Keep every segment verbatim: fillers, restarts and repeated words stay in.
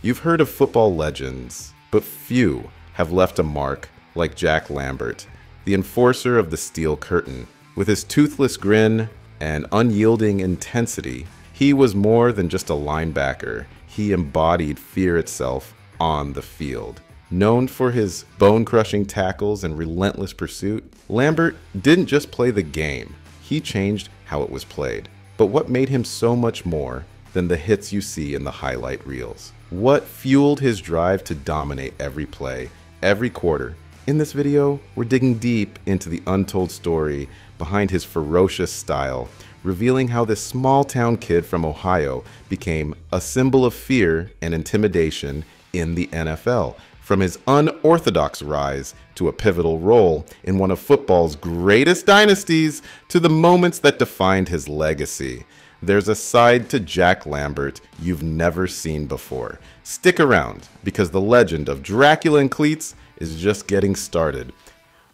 You've heard of football legends, but few have left a mark like Jack Lambert, the enforcer of the Steel Curtain. With his toothless grin and unyielding intensity, he was more than just a linebacker. He embodied fear itself on the field. Known for his bone-crushing tackles and relentless pursuit, Lambert didn't just play the game, he changed how it was played. But what made him so much more than the hits you see in the highlight reels? What fueled his drive to dominate every play, every quarter? In this video, we're digging deep into the untold story behind his ferocious style, revealing how this small-town kid from Ohio became a symbol of fear and intimidation in the N F L. From his unorthodox rise to a pivotal role in one of football's greatest dynasties to the moments that defined his legacy. There's a side to Jack Lambert you've never seen before. Stick around, because the legend of Dracula in Cleats is just getting started.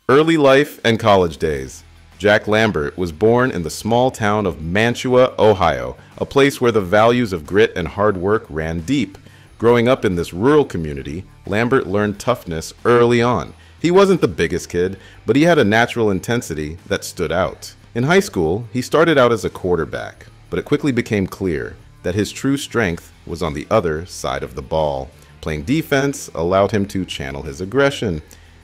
Early life and college days. Jack Lambert was born in the small town of Mantua, Ohio, a place where the values of grit and hard work ran deep. Growing up in this rural community, Lambert learned toughness early on. He wasn't the biggest kid, but he had a natural intensity that stood out. In high school, he started out as a quarterback, but it quickly became clear that his true strength was on the other side of the ball. Playing defense allowed him to channel his aggression,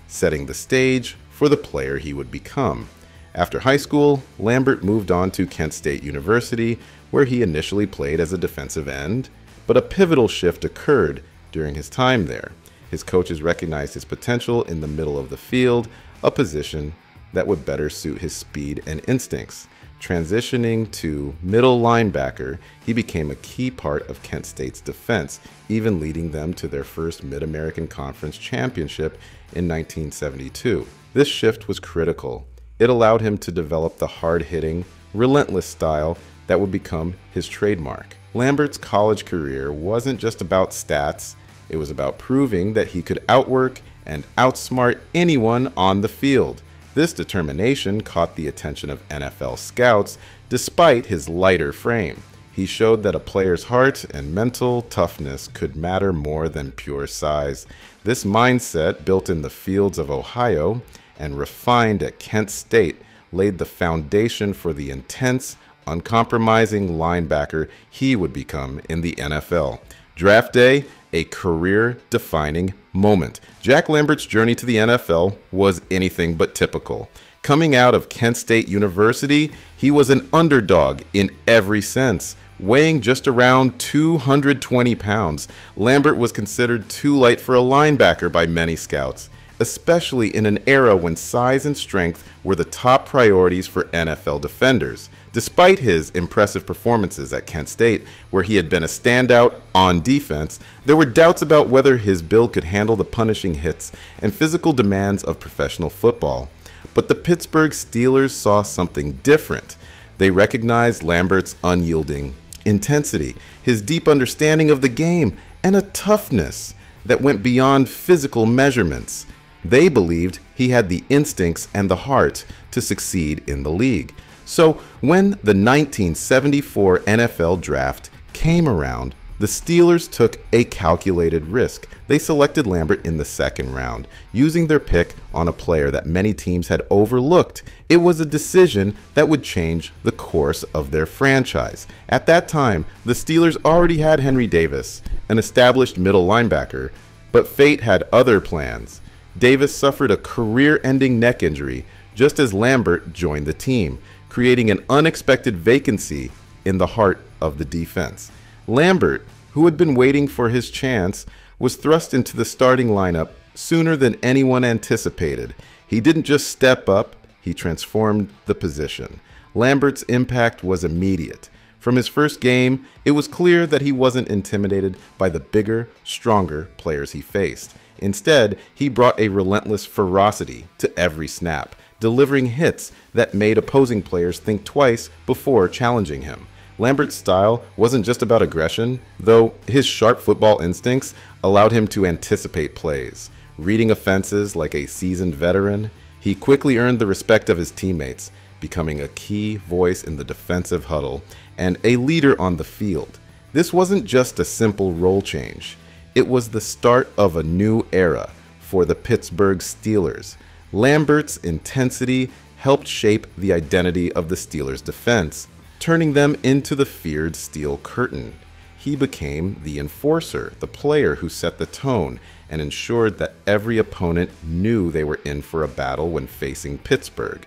setting the stage for the player he would become. After high school, Lambert moved on to Kent State University, where he initially played as a defensive end. But a pivotal shift occurred during his time there. His coaches recognized his potential in the middle of the field, a position that would better suit his speed and instincts. Transitioning to middle linebacker, he became a key part of Kent State's defense, even leading them to their first Mid-American Conference championship in nineteen seventy-two. This shift was critical. It allowed him to develop the hard-hitting, relentless style that would become his trademark. Lambert's college career wasn't just about stats, it was about proving that he could outwork and outsmart anyone on the field. This determination caught the attention of N F L scouts despite his lighter frame. He showed that a player's heart and mental toughness could matter more than pure size. This mindset, built in the fields of Ohio and refined at Kent State, laid the foundation for the intense, uncompromising linebacker he would become in the N F L. Draft day, a career-defining moment. Jack Lambert's journey to the N F L was anything but typical. Coming out of Kent State University, he was an underdog in every sense. Weighing just around two hundred twenty pounds, Lambert was considered too light for a linebacker by many scouts, especially in an era when size and strength were the top priorities for N F L defenders. Despite his impressive performances at Kent State, where he had been a standout on defense, there were doubts about whether his build could handle the punishing hits and physical demands of professional football. But the Pittsburgh Steelers saw something different. They recognized Lambert's unyielding intensity, his deep understanding of the game, and a toughness that went beyond physical measurements. They believed he had the instincts and the heart to succeed in the league. So when the nineteen seventy-four N F L draft came around, the Steelers took a calculated risk. They selected Lambert in the second round, using their pick on a player that many teams had overlooked. It was a decision that would change the course of their franchise. At that time, the Steelers already had Henry Davis, an established middle linebacker, but fate had other plans. Davis suffered a career-ending neck injury just as Lambert joined the team, creating an unexpected vacancy in the heart of the defense. Lambert, who had been waiting for his chance, was thrust into the starting lineup sooner than anyone anticipated. He didn't just step up, he transformed the position. Lambert's impact was immediate. From his first game, it was clear that he wasn't intimidated by the bigger, stronger players he faced. Instead, he brought a relentless ferocity to every snap, delivering hits that made opposing players think twice before challenging him. Lambert's style wasn't just about aggression, though his sharp football instincts allowed him to anticipate plays. Reading offenses like a seasoned veteran, he quickly earned the respect of his teammates, becoming a key voice in the defensive huddle and a leader on the field. This wasn't just a simple role change. It was the start of a new era for the Pittsburgh Steelers. Lambert's intensity helped shape the identity of the Steelers' defense, turning them into the feared Steel Curtain. He became the enforcer, the player who set the tone and ensured that every opponent knew they were in for a battle when facing Pittsburgh.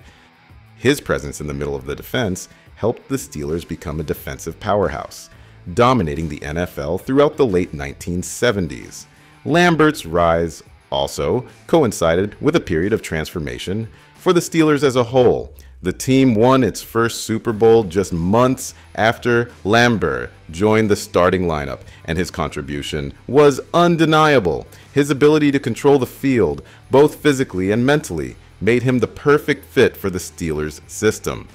His presence in the middle of the defense helped the Steelers become a defensive powerhouse, dominating the N F L throughout the late nineteen seventies. Lambert's rise also coincided with a period of transformation for the Steelers as a whole. The team won its first Super Bowl just months after Lambert joined the starting lineup, and his contribution was undeniable. His ability to control the field, both physically and mentally, made him the perfect fit for the Steelers' system.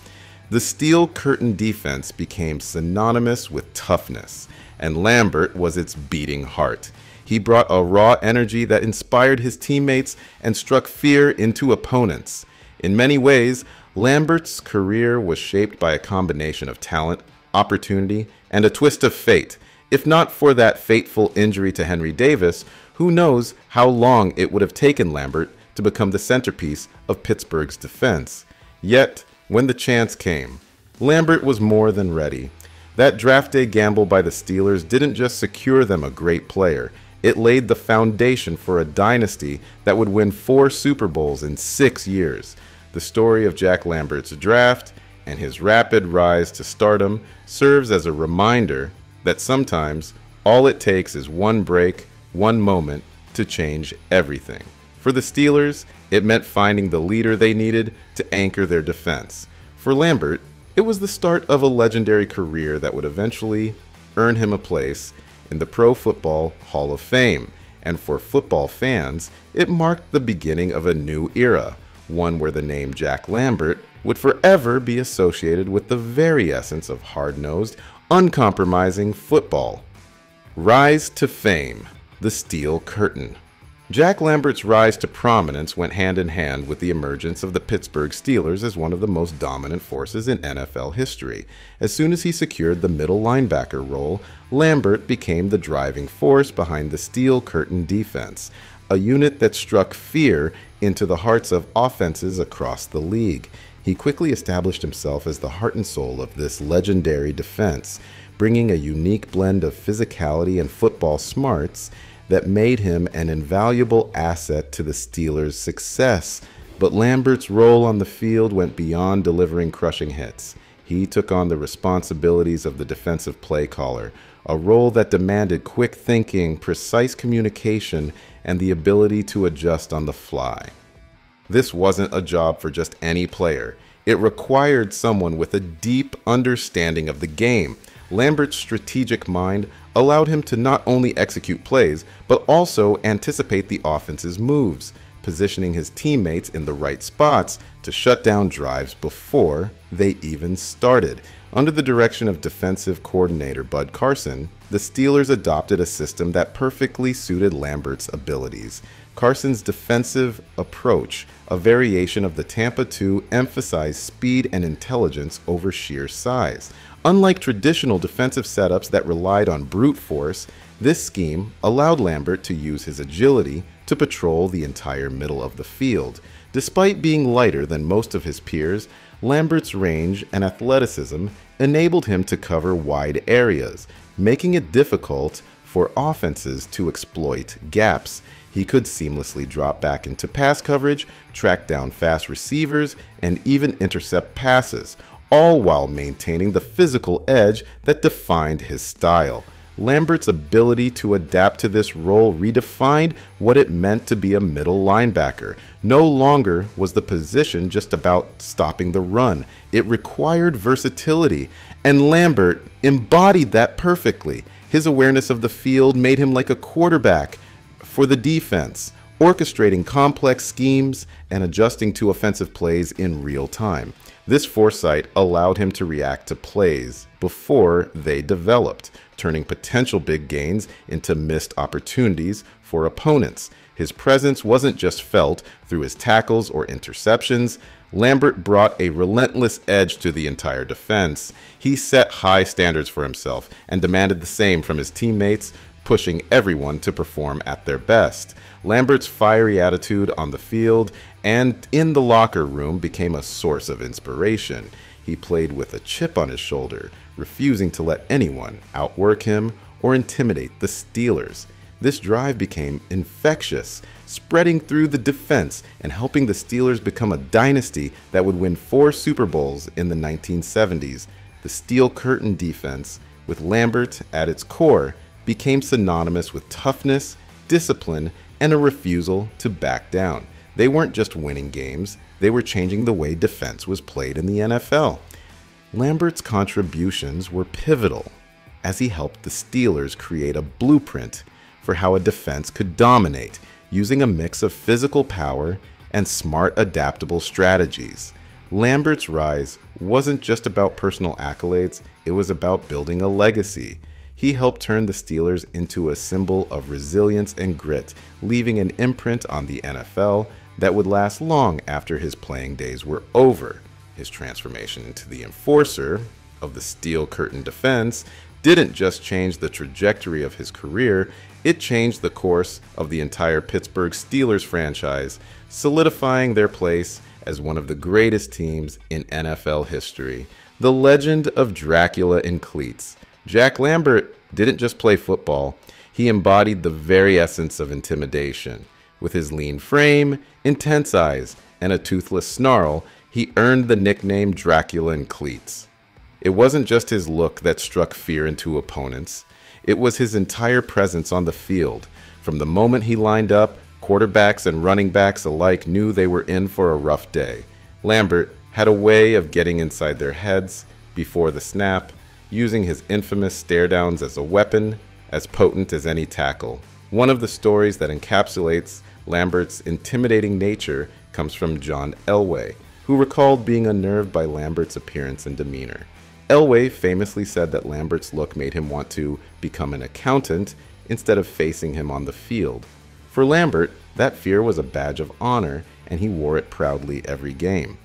The Steel Curtain defense became synonymous with toughness, and Lambert was its beating heart. He brought a raw energy that inspired his teammates and struck fear into opponents. In many ways, Lambert's career was shaped by a combination of talent, opportunity, and a twist of fate. If not for that fateful injury to Henry Davis, who knows how long it would have taken Lambert to become the centerpiece of Pittsburgh's defense. Yet, when the chance came, Lambert was more than ready. That draft day gamble by the Steelers didn't just secure them a great player, it laid the foundation for a dynasty that would win four Super Bowls in six years. The story of Jack Lambert's draft and his rapid rise to stardom serves as a reminder that sometimes all it takes is one break, one moment to change everything. For the Steelers, it meant finding the leader they needed to anchor their defense. For Lambert, it was the start of a legendary career that would eventually earn him a place in the Pro Football Hall of Fame. And for football fans, it marked the beginning of a new era. One where the name Jack Lambert would forever be associated with the very essence of hard-nosed, uncompromising football. Rise to fame, the Steel Curtain. Jack Lambert's rise to prominence went hand-in-hand with the emergence of the Pittsburgh Steelers as one of the most dominant forces in N F L history. As soon as he secured the middle linebacker role, Lambert became the driving force behind the Steel Curtain defense, a unit that struck fear into the hearts of offenses across the league. He quickly established himself as the heart and soul of this legendary defense, bringing a unique blend of physicality and football smarts that made him an invaluable asset to the Steelers' success. But Lambert's role on the field went beyond delivering crushing hits. He took on the responsibilities of the defensive play caller, a role that demanded quick thinking, precise communication, and the ability to adjust on the fly. This wasn't a job for just any player. It required someone with a deep understanding of the game. Lambert's strategic mind allowed him to not only execute plays, but also anticipate the offense's moves, positioning his teammates in the right spots to shut down drives before they even started. Under the direction of defensive coordinator Bud Carson, the Steelers adopted a system that perfectly suited Lambert's abilities. Carson's defensive approach, a variation of the Tampa two, emphasized speed and intelligence over sheer size. Unlike traditional defensive setups that relied on brute force, this scheme allowed Lambert to use his agility to patrol the entire middle of the field. Despite being lighter than most of his peers, Lambert's range and athleticism enabled him to cover wide areas, making it difficult for offenses to exploit gaps. He could seamlessly drop back into pass coverage, track down fast receivers, and even intercept passes, all while maintaining the physical edge that defined his style. Lambert's ability to adapt to this role redefined what it meant to be a middle linebacker. No longer was the position just about stopping the run. It required versatility, and Lambert embodied that perfectly. His awareness of the field made him like a quarterback for the defense, orchestrating complex schemes and adjusting to offensive plays in real time. This foresight allowed him to react to plays before they developed, turning potential big gains into missed opportunities for opponents. His presence wasn't just felt through his tackles or interceptions. Lambert brought a relentless edge to the entire defense. He set high standards for himself and demanded the same from his teammates, pushing everyone to perform at their best. Lambert's fiery attitude on the field and in the locker room became a source of inspiration. He played with a chip on his shoulder, refusing to let anyone outwork him or intimidate the Steelers. This drive became infectious, spreading through the defense and helping the Steelers become a dynasty that would win four Super Bowls in the nineteen seventies. The Steel Curtain defense, with Lambert at its core, became synonymous with toughness, discipline, and a refusal to back down. They weren't just winning games, they were changing the way defense was played in the N F L. Lambert's contributions were pivotal, as he helped the Steelers create a blueprint for how a defense could dominate, using a mix of physical power and smart, adaptable strategies. Lambert's rise wasn't just about personal accolades, it was about building a legacy. He helped turn the Steelers into a symbol of resilience and grit, leaving an imprint on the N F L that would last long after his playing days were over. His transformation into the enforcer of the Steel Curtain defense didn't just change the trajectory of his career, it changed the course of the entire Pittsburgh Steelers franchise, solidifying their place as one of the greatest teams in N F L history. The legend of Dracula in cleats. Jack Lambert didn't just play football, he embodied the very essence of intimidation. With his lean frame, intense eyes, and a toothless snarl, he earned the nickname Dracula in cleats. It wasn't just his look that struck fear into opponents, it was his entire presence on the field. From the moment he lined up, quarterbacks and running backs alike knew they were in for a rough day. Lambert had a way of getting inside their heads before the snap, using his infamous stare-downs as a weapon as potent as any tackle. One of the stories that encapsulates Lambert's intimidating nature comes from John Elway, who recalled being unnerved by Lambert's appearance and demeanor. Elway famously said that Lambert's look made him want to become an accountant instead of facing him on the field. For Lambert, that fear was a badge of honor, and he wore it proudly every game.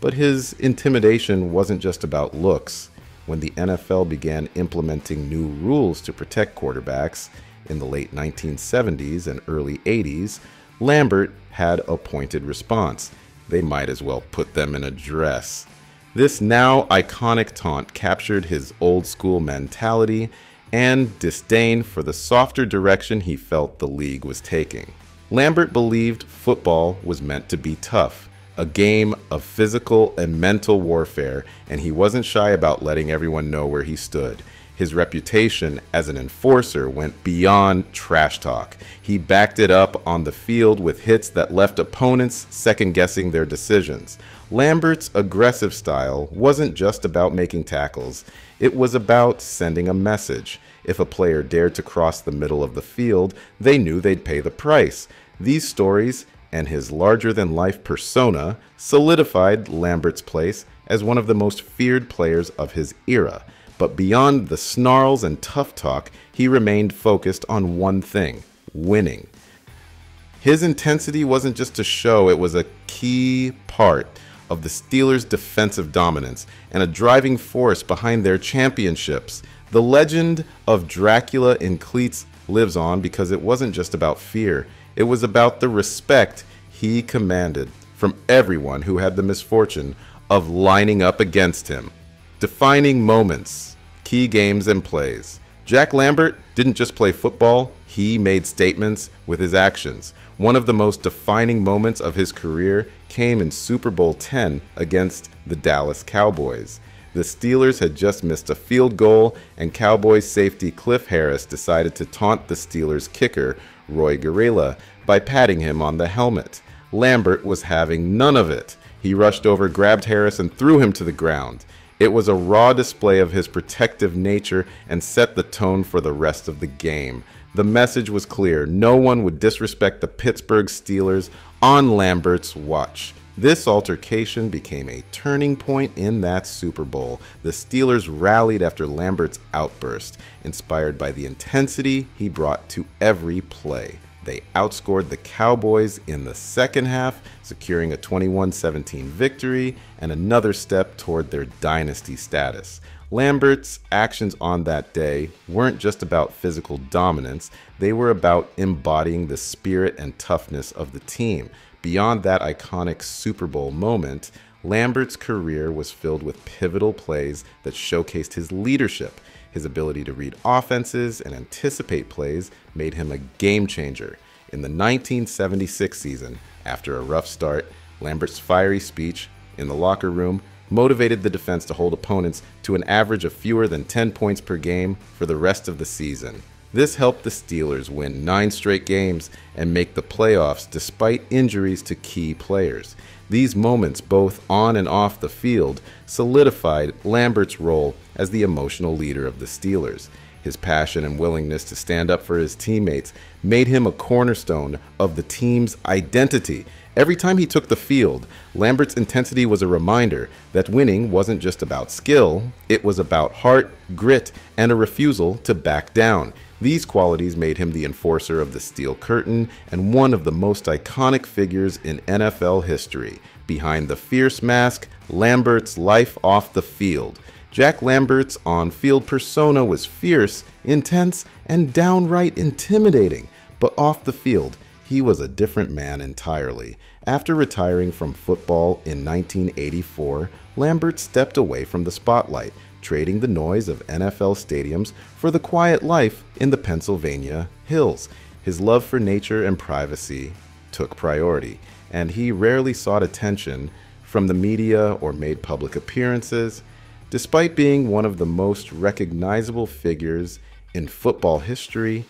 But his intimidation wasn't just about looks. When the N F L began implementing new rules to protect quarterbacks in the late nineteen seventies and early eighties, Lambert had a pointed response. They might as well put them in a dress. This now iconic taunt captured his old-school mentality and disdain for the softer direction he felt the league was taking. Lambert believed football was meant to be tough, a game of physical and mental warfare, and he wasn't shy about letting everyone know where he stood. His reputation as an enforcer went beyond trash talk. He backed it up on the field with hits that left opponents second-guessing their decisions. Lambert's aggressive style wasn't just about making tackles, it was about sending a message. If a player dared to cross the middle of the field, they knew they'd pay the price. These stories and his larger-than-life persona solidified Lambert's place as one of the most feared players of his era. But beyond the snarls and tough talk, he remained focused on one thing: winning. His intensity wasn't just a show, it was a key part of the Steelers' defensive dominance and a driving force behind their championships. The legend of Dracula in cleats lives on because it wasn't just about fear, it was about the respect he commanded from everyone who had the misfortune of lining up against him. Defining moments, key games and plays. Jack Lambert didn't just play football, he made statements with his actions. One of the most defining moments of his career came in Super Bowl ten against the Dallas Cowboys. The Steelers had just missed a field goal and Cowboys safety Cliff Harris decided to taunt the Steelers kicker, Roy Garela, by patting him on the helmet. Lambert was having none of it. He rushed over, grabbed Harris and threw him to the ground. It was a raw display of his protective nature and set the tone for the rest of the game. The message was clear. No one would disrespect the Pittsburgh Steelers on Lambert's watch. This altercation became a turning point in that Super Bowl. The Steelers rallied after Lambert's outburst, inspired by the intensity he brought to every play. They outscored the Cowboys in the second half, securing a twenty-one seventeen victory and another step toward their dynasty status. Lambert's actions on that day weren't just about physical dominance, they were about embodying the spirit and toughness of the team. Beyond that iconic Super Bowl moment, Lambert's career was filled with pivotal plays that showcased his leadership. His ability to read offenses and anticipate plays made him a game changer. In the nineteen seventy-six season, after a rough start, Lambert's fiery speech in the locker room motivated the defense to hold opponents to an average of fewer than ten points per game for the rest of the season. This helped the Steelers win nine straight games and make the playoffs despite injuries to key players. These moments, both on and off the field, solidified Lambert's role as the emotional leader of the Steelers. His passion and willingness to stand up for his teammates made him a cornerstone of the team's identity. Every time he took the field, Lambert's intensity was a reminder that winning wasn't just about skill, it was about heart, grit, and a refusal to back down. These qualities made him the enforcer of the Steel Curtain and one of the most iconic figures in N F L history. Behind the fierce mask, Lambert's life off the field. Jack Lambert's on-field persona was fierce, intense, and downright intimidating, but off the field, he was a different man entirely. After retiring from football in nineteen eighty-four, Lambert stepped away from the spotlight, trading the noise of N F L stadiums for the quiet life in the Pennsylvania hills. His love for nature and privacy took priority, and he rarely sought attention from the media or made public appearances. Despite being one of the most recognizable figures in football history,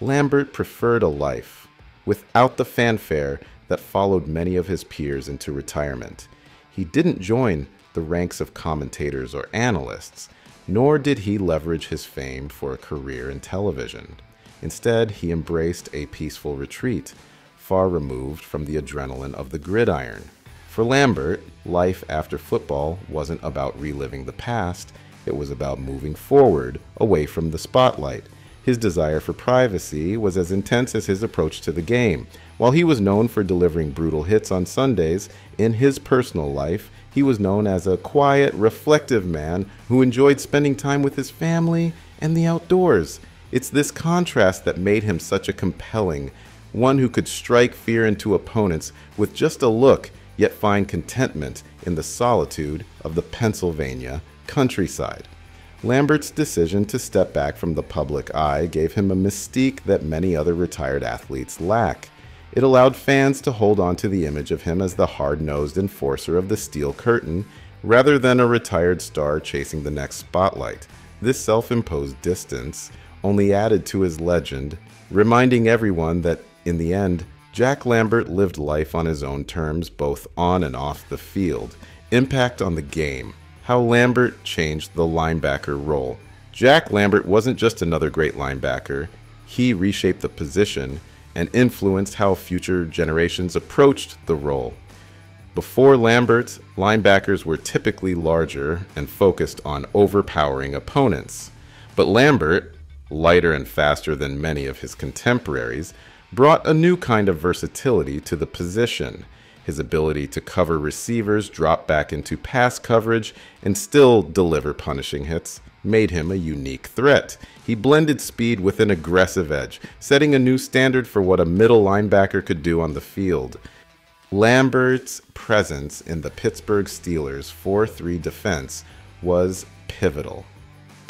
Lambert preferred a life without the fanfare that followed many of his peers into retirement. He didn't join the ranks of commentators or analysts, nor did he leverage his fame for a career in television. Instead, he embraced a peaceful retreat, far removed from the adrenaline of the gridiron. For Lambert, life after football wasn't about reliving the past, it was about moving forward, away from the spotlight. His desire for privacy was as intense as his approach to the game. While he was known for delivering brutal hits on Sundays, in his personal life, he was known as a quiet, reflective man who enjoyed spending time with his family and the outdoors. It's this contrast that made him such a compelling, one who could strike fear into opponents with just a look, yet find contentment in the solitude of the Pennsylvania countryside. Lambert's decision to step back from the public eye gave him a mystique that many other retired athletes lack. It allowed fans to hold on to the image of him as the hard-nosed enforcer of the Steel Curtain, rather than a retired star chasing the next spotlight. This self-imposed distance only added to his legend, reminding everyone that, in the end, Jack Lambert lived life on his own terms, both on and off the field. Impact on the game. How Lambert changed the linebacker role. Jack Lambert wasn't just another great linebacker. He reshaped the position and influenced how future generations approached the role. Before Lambert, linebackers were typically larger and focused on overpowering opponents. But Lambert, lighter and faster than many of his contemporaries, brought a new kind of versatility to the position. His ability to cover receivers, drop back into pass coverage, and still deliver punishing hits made him a unique threat. He blended speed with an aggressive edge, setting a new standard for what a middle linebacker could do on the field. Lambert's presence in the Pittsburgh Steelers' four three defense was pivotal,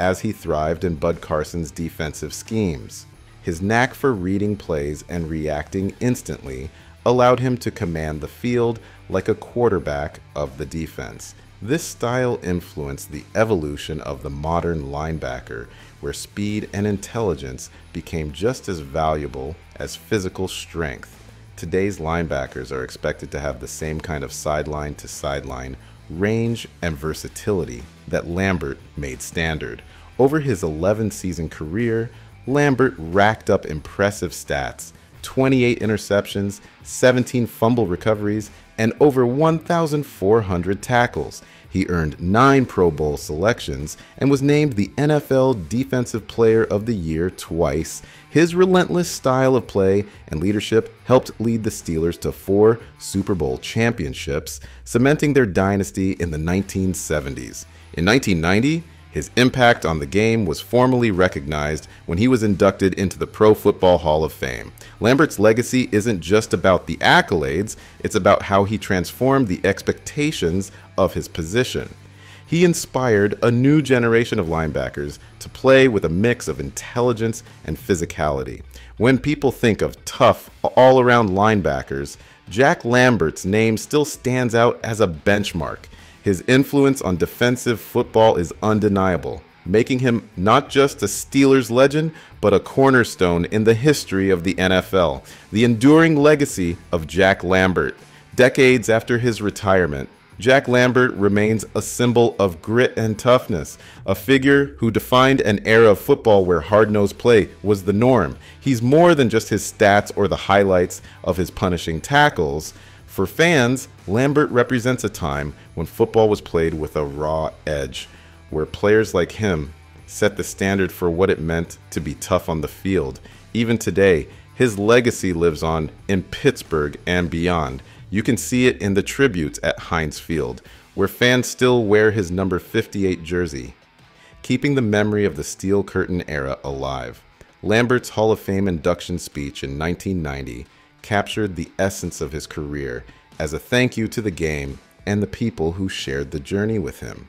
as he thrived in Bud Carson's defensive schemes. His knack for reading plays and reacting instantly allowed him to command the field like a quarterback of the defense. This style influenced the evolution of the modern linebacker, where speed and intelligence became just as valuable as physical strength. Today's linebackers are expected to have the same kind of sideline-to-sideline range and versatility that Lambert made standard. Over his eleven-season career, Lambert racked up impressive stats: twenty-eight interceptions, seventeen fumble recoveries, and over one thousand four hundred tackles. He earned nine Pro Bowl selections and was named the N F L Defensive Player of the Year twice. His relentless style of play and leadership helped lead the Steelers to four Super Bowl championships, cementing their dynasty in the nineteen seventies. In nineteen ninety, his impact on the game was formally recognized when he was inducted into the Pro Football Hall of Fame. Lambert's legacy isn't just about the accolades, it's about how he transformed the expectations of his position. He inspired a new generation of linebackers to play with a mix of intelligence and physicality. When people think of tough, all-around linebackers, Jack Lambert's name still stands out as a benchmark. His influence on defensive football is undeniable, making him not just a Steelers legend, but a cornerstone in the history of the N F L. The enduring legacy of Jack Lambert. Decades after his retirement, Jack Lambert remains a symbol of grit and toughness, a figure who defined an era of football where hard-nosed play was the norm. He's more than just his stats or the highlights of his punishing tackles. For fans, Lambert represents a time when football was played with a raw edge, where players like him set the standard for what it meant to be tough on the field. Even today, his legacy lives on in Pittsburgh and beyond. You can see it in the tributes at Heinz Field, where fans still wear his number fifty-eight jersey, keeping the memory of the Steel Curtain era alive. Lambert's Hall of Fame induction speech in nineteen ninety captured the essence of his career as a thank you to the game and the people who shared the journey with him.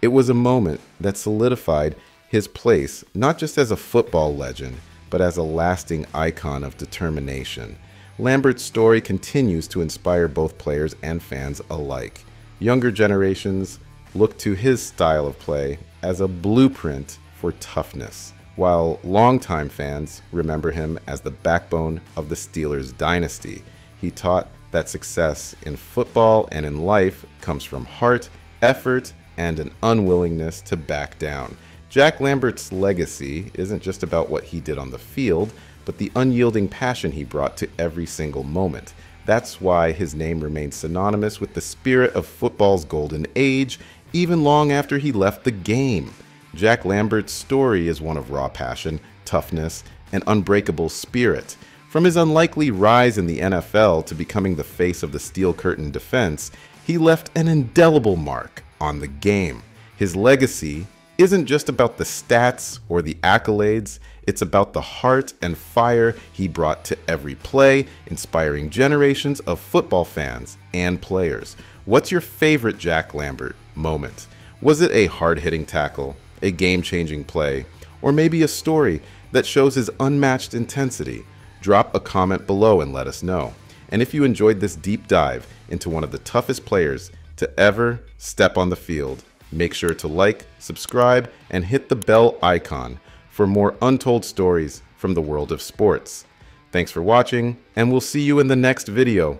It was a moment that solidified his place not just as a football legend, but as a lasting icon of determination. Lambert's story continues to inspire both players and fans alike. Younger generations look to his style of play as a blueprint for toughness, while longtime fans remember him as the backbone of the Steelers dynasty. He taught that success in football and in life comes from heart, effort, and an unwillingness to back down. Jack Lambert's legacy isn't just about what he did on the field, but the unyielding passion he brought to every single moment. That's why his name remains synonymous with the spirit of football's golden age, even long after he left the game. Jack Lambert's story is one of raw passion, toughness, and unbreakable spirit. From his unlikely rise in the N F L to becoming the face of the Steel Curtain defense, he left an indelible mark on the game. His legacy isn't just about the stats or the accolades, it's about the heart and fire he brought to every play, inspiring generations of football fans and players. What's your favorite Jack Lambert moment? Was it a hard-hitting tackle, a game-changing play, or maybe a story that shows his unmatched intensity? Drop a comment below and let us know. And if you enjoyed this deep dive into one of the toughest players to ever step on the field, make sure to like, subscribe, and hit the bell icon for more untold stories from the world of sports. Thanks for watching, and we'll see you in the next video.